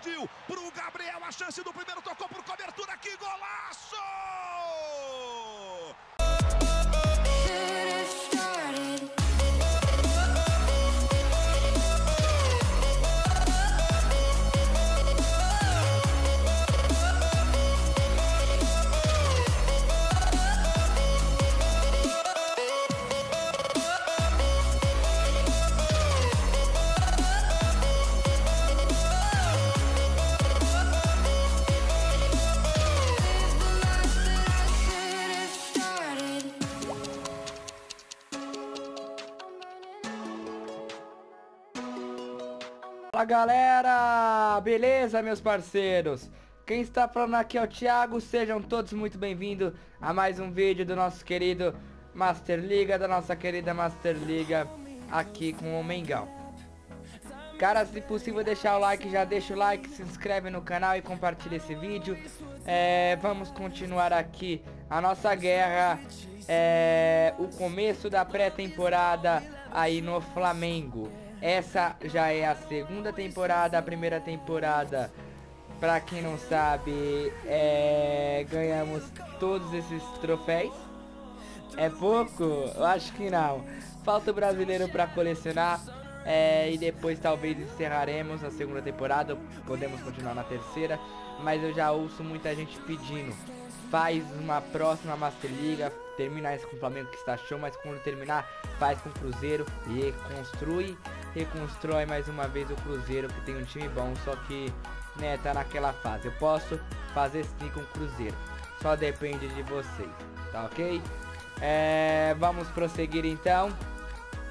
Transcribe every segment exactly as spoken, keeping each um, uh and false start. pediu pro Gabriel, a chance do primeiro, tocou por cobertura, que golaço! Fala galera, beleza meus parceiros? Quem está falando aqui é o Thiago, sejam todos muito bem-vindos a mais um vídeo do nosso querido Master Liga, da nossa querida Master Liga, aqui com o Mengão. Cara, se possível deixar o like, já deixa o like, se inscreve no canal e compartilha esse vídeo. É, vamos continuar aqui a nossa guerra, é, o começo da pré-temporada aí no Flamengo. Essa já é a segunda temporada. A primeira temporada, pra quem não sabe, é... ganhamos todos esses troféus. É pouco? Eu acho que não. Falta o brasileiro pra colecionar, é... e depois talvez encerraremos a segunda temporada. Podemos continuar na terceira, mas eu já ouço muita gente pedindo: faz uma próxima Master Liga, termina isso com o Flamengo que está show, mas quando terminar, faz com o Cruzeiro e reconstrui, reconstrói mais uma vez o Cruzeiro, que tem um time bom, só que, né, tá naquela fase. Eu posso fazer sim com o Cruzeiro, só depende de vocês, tá ok? É, vamos prosseguir então.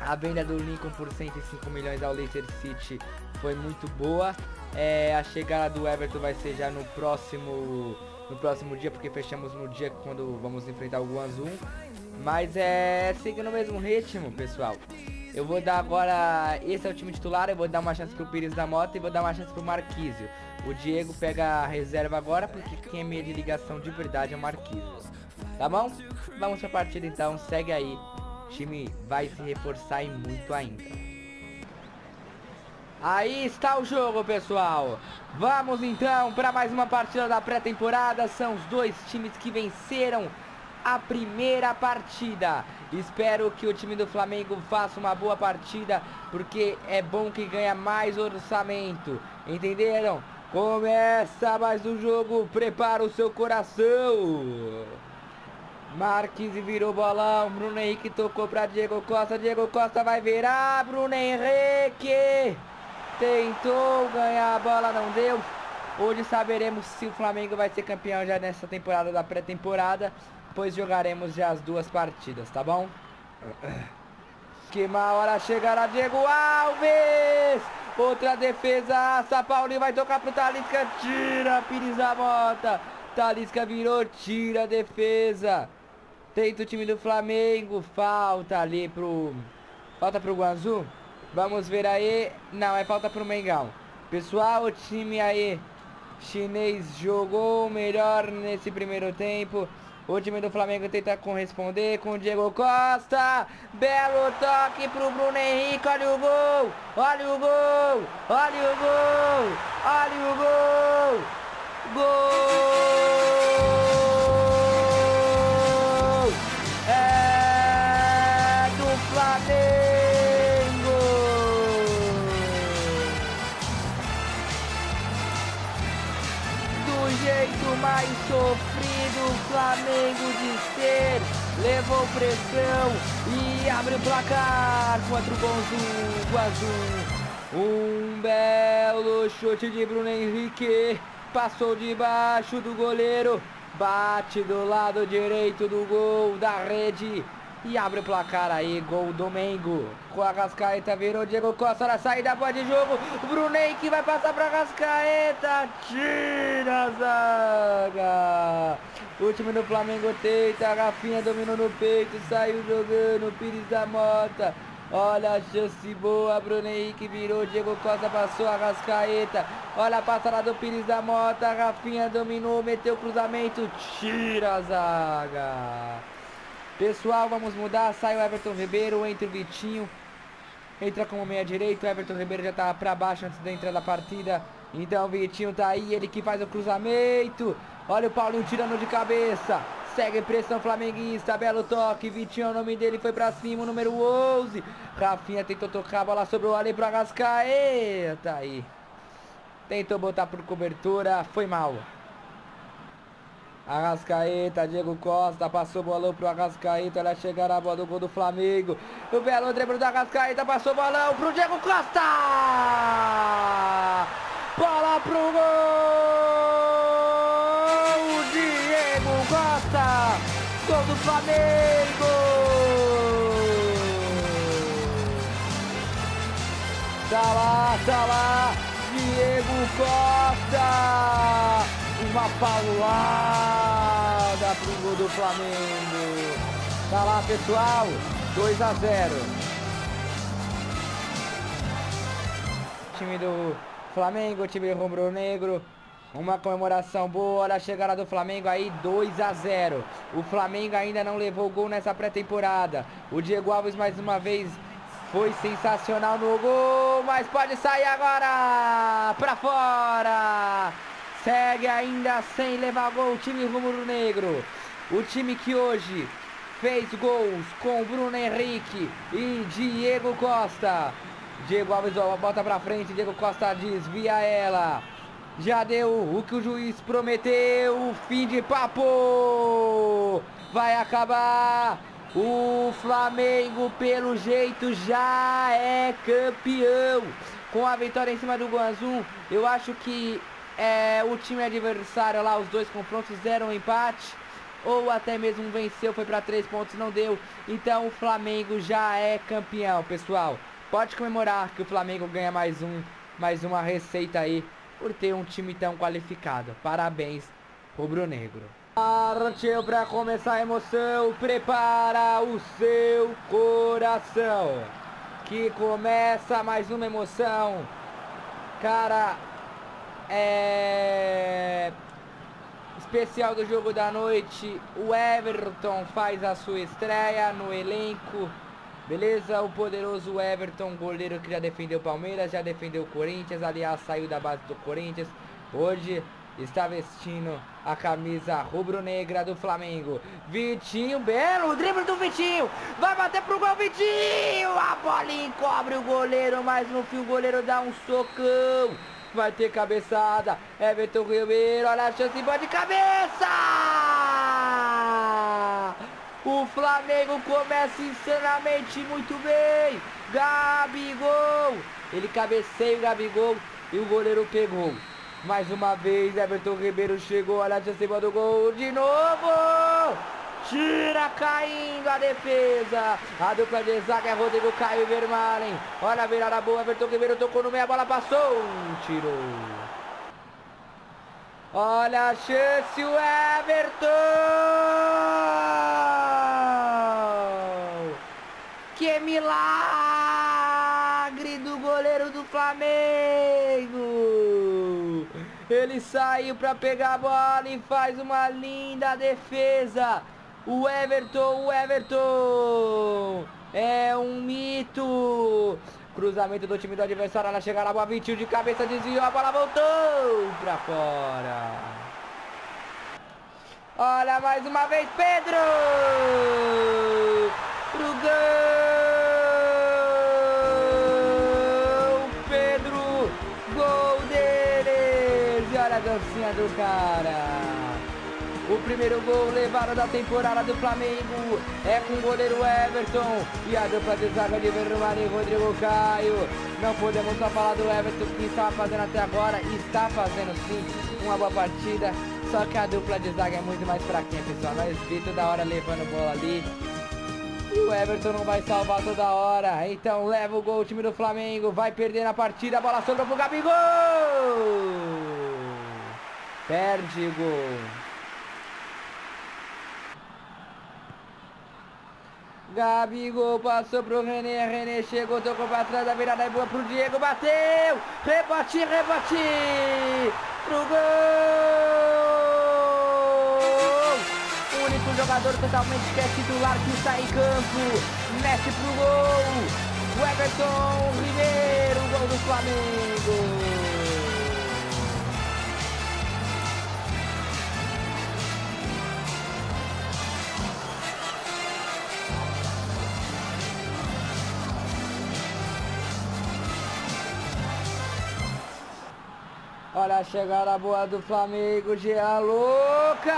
A venda do Lincoln por cento e cinco milhões ao Leicester City foi muito boa. É, a chegada do Everton vai ser já no próximo... no próximo dia, porque fechamos no dia quando vamos enfrentar o Guangzhou. Mas é... seguindo o mesmo ritmo, pessoal, eu vou dar agora... esse é o time titular, eu vou dar uma chance pro Pires da Mota e vou dar uma chance pro Marquizio. O Diego pega a reserva agora, porque quem é meio de ligação de verdade é o Marquizio. Tá bom? Vamos pra partida então, segue aí. O time vai se reforçar e muito ainda. Aí está o jogo, pessoal. Vamos então para mais uma partida da pré-temporada. São os dois times que venceram a primeira partida. Espero que o time do Flamengo faça uma boa partida, porque é bom que ganha mais orçamento. Entenderam? Começa mais um jogo, prepara o seu coração. Marquinhos virou bolão, Bruno Henrique tocou para Diego Costa. Diego Costa vai virar, Bruno Henrique tentou ganhar a bola, não deu. Hoje saberemos se o Flamengo vai ser campeão já nessa temporada da pré-temporada, pois jogaremos já as duas partidas, tá bom? Que má hora chegará Diego Alves! Outra defesa, Paulinho vai tocar pro Talisca, tira Pires da Mota. Talisca virou, tira a defesa. Tenta o time do Flamengo, falta ali pro... falta pro Guangzhou. Vamos ver aí, não, é falta pro Mengão. Pessoal, o time aí chinês jogou melhor nesse primeiro tempo. O time do Flamengo tenta corresponder com o Diego Costa. Belo toque pro Bruno Henrique, olha o gol, olha o gol, olha o gol, olha o gol. Gol! É do Flamengo! Jeito mais sofrido o Flamengo de ser, levou pressão e abre o placar contra o Guangzhou. Um belo chute de Bruno Henrique, passou debaixo do goleiro, bate do lado direito do gol da rede e abre o placar aí, gol do Mengo. Com a Arrascaeta virou Diego Costa na saída, boa de jogo. Bruno Henrique vai passar pra Arrascaeta, tira a zaga. O time do Flamengo tenta, a Rafinha dominou no peito, saiu jogando, Pires da Mota. Olha a chance boa, Bruno Henrique virou, Diego Costa passou, a Arrascaeta. Olha a passada do Pires da Mota, a Rafinha dominou, meteu o cruzamento, tira a zaga. Pessoal, vamos mudar, sai o Everton Ribeiro, entra o Vitinho. entra como meia direita, o Everton Ribeiro já está para baixo antes da entrada da partida. Então o Vitinho tá aí, ele que faz o cruzamento. Olha o Paulinho tirando de cabeça. Segue pressão flamenguista, belo toque. Vitinho é o nome dele, foi pra cima, o número onze. Rafinha tentou tocar a bola, sobrou ali pro Arrascaeta. Tá aí. Tentou botar por cobertura, foi mal. Arrascaeta, Diego Costa, passou o bolão pro Arrascaeta, olha chegar a bola do gol do Flamengo. O belo drible do Arrascaeta, passou o bolão pro Diego Costa. Bola pro gol! Diego Costa! Gol do Flamengo! Tá lá, tá lá! Diego Costa! Uma paulada pro gol do Flamengo! Tá lá, pessoal! dois a zero! Time do Flamengo, time rubro-negro, uma comemoração boa, olha a chegada do Flamengo aí, dois a zero. O Flamengo ainda não levou gol nessa pré-temporada. O Diego Alves mais uma vez foi sensacional no gol, mas pode sair agora, pra fora. Segue ainda sem levar gol o time rubro-negro. O time que hoje fez gols com Bruno Henrique e Diego Costa. Diego Alves bota pra frente, Diego Costa desvia ela. Já deu o que o juiz prometeu, fim de papo. Vai acabar. O Flamengo, pelo jeito, já é campeão. Com a vitória em cima do Guangzhou, eu acho que é, o time adversário lá, os dois confrontos deram um empate. Ou até mesmo venceu, foi pra três pontos, não deu. Então o Flamengo já é campeão, pessoal. Pode comemorar que o Flamengo ganha mais um, mais uma receita aí, por ter um time tão qualificado. Parabéns, rubro-negro. Partiu para começar a emoção, prepara o seu coração, que começa mais uma emoção. Cara, é... especial do jogo da noite, o Everton faz a sua estreia no elenco. Beleza, o poderoso Everton, goleiro que já defendeu o Palmeiras, já defendeu o Corinthians, aliás, saiu da base do Corinthians. Hoje está vestindo a camisa rubro-negra do Flamengo. Vitinho, belo, o drible do Vitinho, vai bater pro gol, Vitinho! A bola encobre o goleiro, mas no fim o goleiro dá um socão. Vai ter cabeçada, Everton Ribeiro, olha a chance, bola de cabeça! O Flamengo começa insanamente muito bem. Gabigol. Ele cabeceia o Gabigol e o goleiro pegou. Mais uma vez, Everton Ribeiro chegou. Olha a chance do gol. De novo. Tira caindo a defesa. A dupla de zaga é Rodrigo Caio e Vermaelen. Olha a virada boa. Everton Ribeiro tocou no meio. A bola passou. Tirou. Olha a chance. O Everton. Que milagre do goleiro do Flamengo! Ele saiu para pegar a bola e faz uma linda defesa. O Everton, o Everton é um mito. Cruzamento do time do adversário, ela chegou na bola, Vitinho de cabeça, desviou, a bola voltou para fora. Olha mais uma vez, Pedro! Pro gol! Dancinha do cara. O primeiro gol levado da temporada do Flamengo é com o goleiro Everton e a dupla de zaga de Verrubani e Rodrigo Caio. Não podemos só falar do Everton, que estava fazendo até agora, e está fazendo sim uma boa partida, só que a dupla de zaga é muito mais fraquinha, pessoal. Nós vi toda hora levando bola ali e o Everton não vai salvar toda hora. Então leva o gol o time do Flamengo, vai perder na partida, a bola sobrou pro Gabigol. Perde gol. Gabigol passou pro René. René chegou, tocou pra trás. A virada é boa pro Diego. Bateu. Rebate, rebate. Pro gol. O único jogador totalmente que é titular que está em campo. Mete pro gol. O Everton Ribeiro, gol do Flamengo. Olha a chegada boa do Flamengo, Jean Lucas!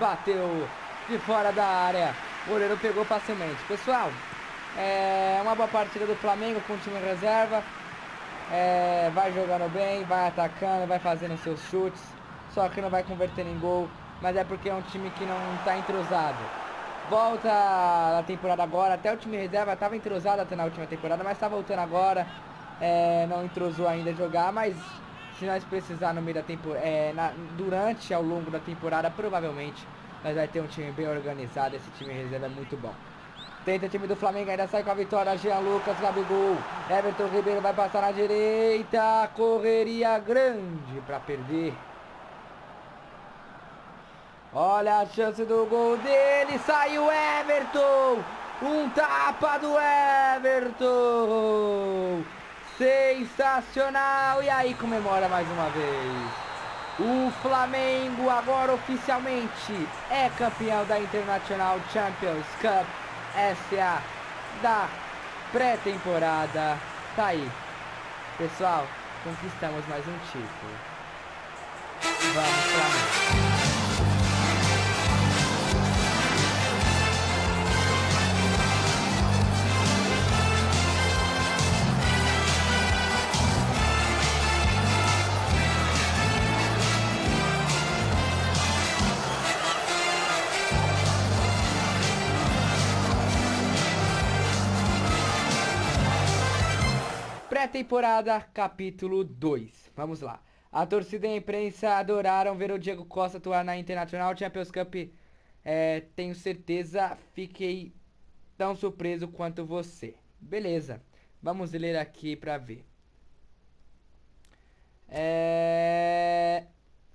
Bateu de fora da área, o goleiro pegou facilmente. Pessoal, é uma boa partida do Flamengo com o time em reserva. É, vai jogando bem, vai atacando, vai fazendo seus chutes. Só que não vai convertendo em gol, mas é porque é um time que não está entrosado. Volta na temporada agora, até o time em reserva estava entrosado até na última temporada, mas está voltando agora. É, não entrosou ainda a jogar, mas... se nós precisar no meio da temporada, é, na, durante ao longo da temporada, provavelmente nós vai ter um time bem organizado. Esse time reserva é muito bom. Tenta o time do Flamengo, ainda sai com a vitória. Jean Lucas, Gabigol, Everton Ribeiro vai passar na direita. Correria grande para perder. Olha a chance do gol dele. Saiu Everton. Um tapa do Everton. Sensacional! E aí comemora mais uma vez. O Flamengo agora oficialmente é campeão da International Champions Cup S A da pré-temporada. Tá aí. Pessoal, conquistamos mais um título. Vamos, Flamengo. Temporada, capítulo dois. Vamos lá. A torcida e a imprensa adoraram ver o Diego Costa atuar na International Champions Cup. É, tenho certeza, fiquei tão surpreso quanto você. Beleza. Vamos ler aqui pra ver. É...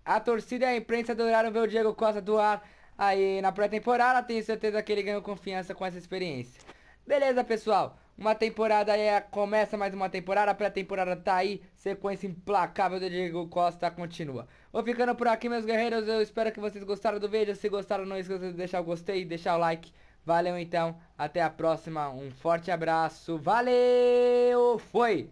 A torcida e a imprensa adoraram ver o Diego Costa atuar aí na pré-temporada. Tenho certeza que ele ganhou confiança com essa experiência. Beleza, pessoal. Uma temporada aí, começa mais uma temporada, a pré-temporada tá aí, sequência implacável do Diego Costa continua. Vou ficando por aqui, meus guerreiros, eu espero que vocês gostaram do vídeo, se gostaram não esqueçam de deixar o gostei, deixar o like. Valeu então, até a próxima, um forte abraço, valeu, foi!